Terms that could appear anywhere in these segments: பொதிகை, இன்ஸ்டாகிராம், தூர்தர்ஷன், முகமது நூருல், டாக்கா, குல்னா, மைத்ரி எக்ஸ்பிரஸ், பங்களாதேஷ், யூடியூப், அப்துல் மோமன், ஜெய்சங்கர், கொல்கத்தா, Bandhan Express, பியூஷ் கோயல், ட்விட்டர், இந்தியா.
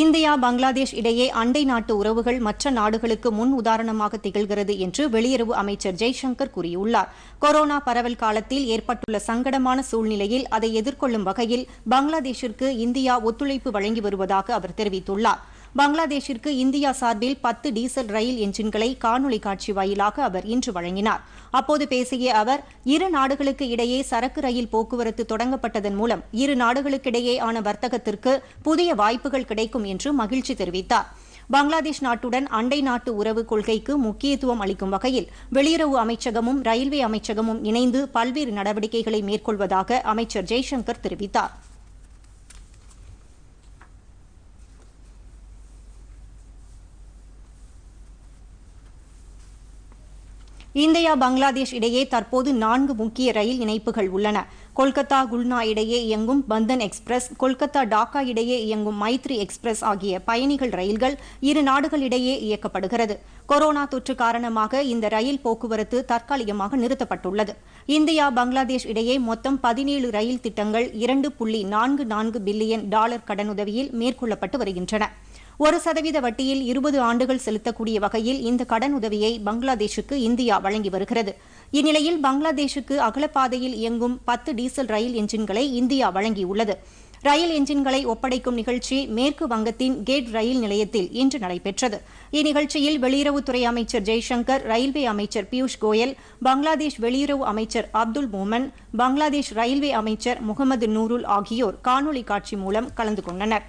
இந்தியா பங்களாதேஷ் இடையே அண்டை நாட்டு உறவுகள் மற்ற நாடுகளுக்கு முன் உதாரணமாக திகழ்கிறது என்று வெளியுறவு அமைச்சர் ஜெய்சங்கர் கூறியுள்ளார். கொரோனா பரவல் காலத்தில் ஏற்பட்டுள்ள சங்கடமான சூழ்நிலையில் அதை எதிர்கொள்ளும் வகையில் பங்களாதேஷிற்கு இந்தியா ஒத்துழைப்பு வழங்கி வருவதாக அவர் தெரிவித்துள்ளார். பங்களாதேஷிற்கு இந்தியா சார்பில் 10 டீசல் ரயில் என்ஜின்களை காணொலி காட்சி வாயிலாக அவர் இன்று வழங்கினார். அப்போது பேசிய அவர், இரு நாடுகளுக்கு இடையே சரக்கு ரயில் போக்குவரத்து தொடங்கப்பட்டதன் மூலம் இரு நாடுகளுக்கிடையேயான வர்த்தகத்திற்கு புதிய வாய்ப்புகள் கிடைக்கும் என்று மகிழ்ச்சி தெரிவித்தார். பங்களாதேஷ் நாட்டுடன் அண்டை நாட்டு உறவு கொள்கைக்கு முக்கியத்துவம் அளிக்கும் வகையில் வெளியுறவு அமைச்சகமும் ரயில்வே அமைச்சகமும் இணைந்து பல்வேறு நடவடிக்கைகளை மேற்கொள்வதாக அமைச்சர் ஜெய்சங்கர் தெரிவித்தார். இந்தியா பங்களாதேஷ் இடையே தற்போது 4 முக்கிய ரயில் இணைப்புகள் உள்ளன. கொல்கத்தா குல்னா இடையே இயங்கும் பந்தன் எக்ஸ்பிரஸ், கொல்கத்தா டாக்கா இடையே இயங்கும் மைத்ரி எக்ஸ்பிரஸ் ஆகிய பயணிகள் ரயில்கள் இரு நாடுகளிடையே இயக்கப்படுகிறது. கொரோனா தொற்று காரணமாக இந்த ரயில் போக்குவரத்து தற்காலிகமாக நிறுத்தப்பட்டுள்ளது. இந்தியா பங்களாதேஷ் இடையே மொத்தம் 17 ரயில் திட்டங்கள் $2.44 பில்லியன் கடனுதவியில் மேற்கொள்ளப்பட்டு வருகின்றன. 1% வட்டியில் 20 ஆண்டுகள் செலுத்தக்கூடிய வகையில் இந்த கடனுதவியை பங்களாதேஷுக்கு இந்தியா வழங்கி வருகிறது. இந்நிலையில் பங்களாதேஷுக்கு அகலப்பாதையில் இயங்கும் 10 டீசல் ரயில் என்ஜின்களை இந்தியா வழங்கியுள்ளது. ரயில் என்ஜின்களை ஒப்படைக்கும் நிகழ்ச்சி மேற்கு வங்கத்தின் கேட் ரயில் நிலையத்தில் இன்று நடைபெற்றது. இந்நிகழ்ச்சியில் வெளியுறவுத்துறை அமைச்சர் ஜெய்சங்கர், ரயில்வே அமைச்சர் பியூஷ் கோயல், பங்களாதேஷ் வெளியுறவு அமைச்சர் அப்துல் மோமன், பங்களாதேஷ் ரயில்வே அமைச்சர் முகமது நூருல் ஆகியோர் காணொலி காட்சி மூலம் கலந்து கொண்டனர்.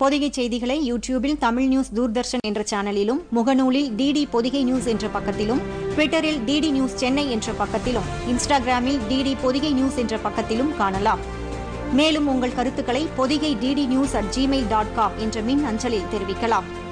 பொதிகை செய்திகளை யூடியூபில் தமிழ் நியூஸ் தூர்தர்ஷன் என்ற சேனலிலும், முகநூலில் டிடி பொதிகை நியூஸ் என்ற பக்கத்திலும், ட்விட்டரில் டிடி நியூஸ் சென்னை என்ற பக்கத்திலும், இன்ஸ்டாகிராமில் டிடி பொதிகை நியூஸ் என்ற பக்கத்திலும் காணலாம். மேலும் உங்கள் கருத்துக்களை பொதிகை DD News@gmail.com என்ற மின் அஞ்சலில் தெரிவிக்கலாம்.